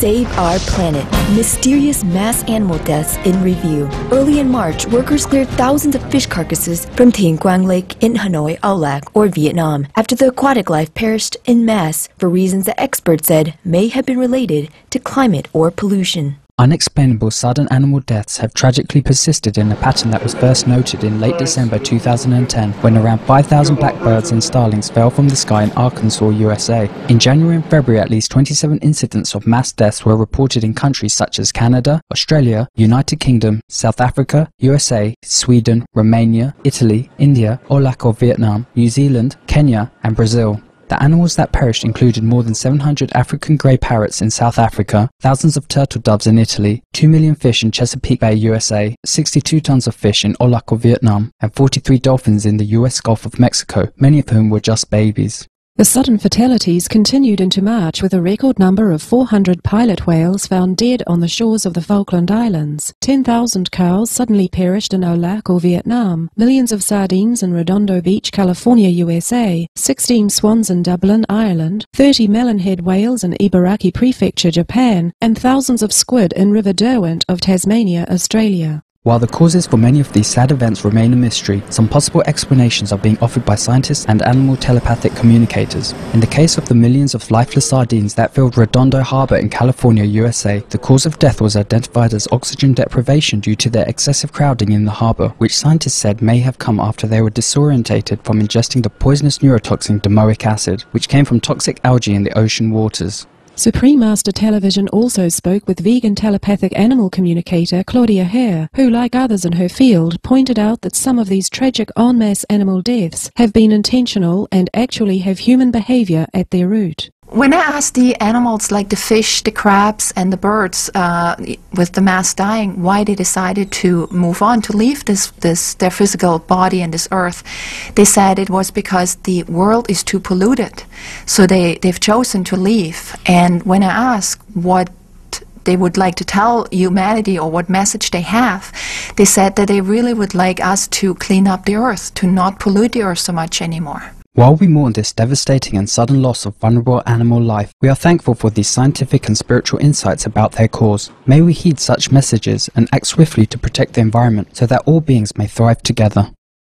Save Our Planet. Mysterious mass animal deaths in review. Early in March, workers cleared thousands of fish carcasses from Tien Quang Lake in Hanoi, Aulac, or Vietnam, after the aquatic life perished en masse for reasons that experts said may have been related to climate or pollution. Unexplainable sudden animal deaths have tragically persisted in a pattern that was first noted in late December 2010 when around 5,000 blackbirds and starlings fell from the sky in Arkansas, USA. In January and February, at least 27 incidents of mass deaths were reported in countries such as Canada, Australia, United Kingdom, South Africa, USA, Sweden, Romania, Italy, India, Aulac or Vietnam, New Zealand, Kenya and Brazil. The animals that perished included more than 700 African grey parrots in South Africa, thousands of turtle doves in Italy, 2 million fish in Chesapeake Bay, USA, 62 tons of fish in Aulac or Vietnam, and 43 dolphins in the US Gulf of Mexico, many of whom were just babies. The sudden fatalities continued into March with a record number of 400 pilot whales found dead on the shores of the Falkland Islands. 10,000 cows suddenly perished in Aulac or Vietnam, millions of sardines in Redondo Beach, California, USA, 16 swans in Dublin, Ireland, 30 melon-head whales in Ibaraki Prefecture, Japan, and thousands of squid in River Derwent of Tasmania, Australia. While the causes for many of these sad events remain a mystery, some possible explanations are being offered by scientists and animal telepathic communicators. In the case of the millions of lifeless sardines that filled Redondo Harbor in California, USA, the cause of death was identified as oxygen deprivation due to their excessive crowding in the harbor, which scientists said may have come after they were disorientated from ingesting the poisonous neurotoxin domoic acid, which came from toxic algae in the ocean waters. Supreme Master Television also spoke with vegan telepathic animal communicator Claudia Hehr, who, like others in her field, pointed out that some of these tragic en masse animal deaths have been intentional and actually have human behavior at their root. When I asked the animals, like the fish, the crabs and the birds, with the mass dying, why they decided to move on, to leave their physical body and this earth, they said it was because the world is too polluted, so they've chosen to leave. And when I asked what they would like to tell humanity or what message they have, they said that they really would like us to clean up the earth, to not pollute the earth so much anymore. While we mourn this devastating and sudden loss of vulnerable animal life, we are thankful for these scientific and spiritual insights about their cause. May we heed such messages and act swiftly to protect the environment so that all beings may thrive together.